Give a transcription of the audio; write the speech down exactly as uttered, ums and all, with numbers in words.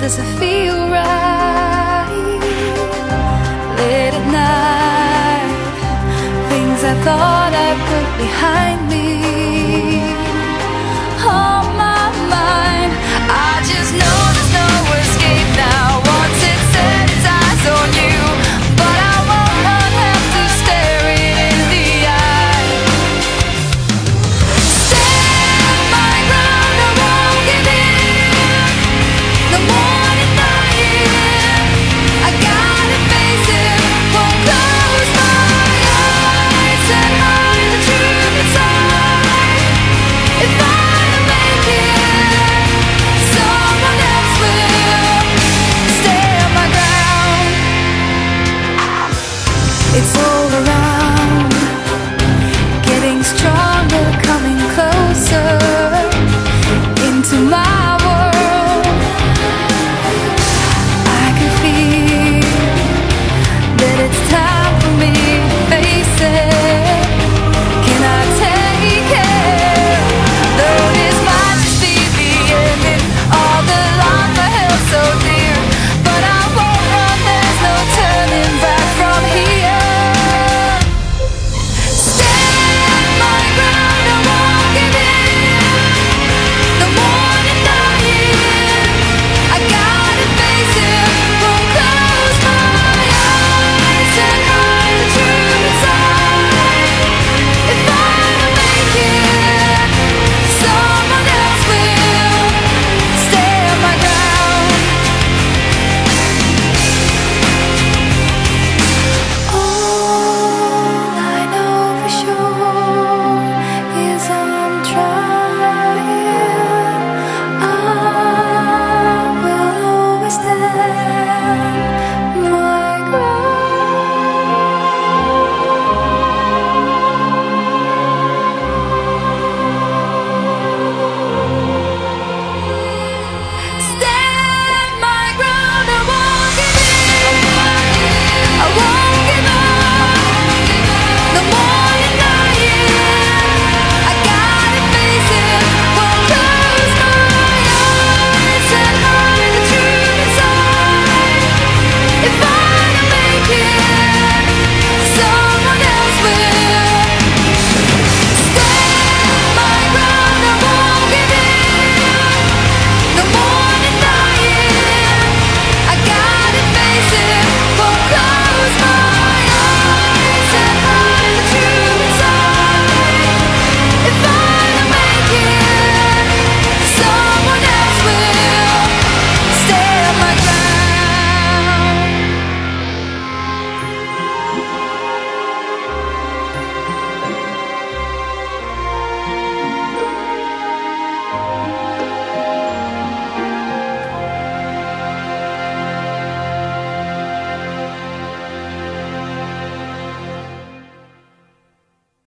does it feel right? Late at night, things I thought I put behind me. Oh,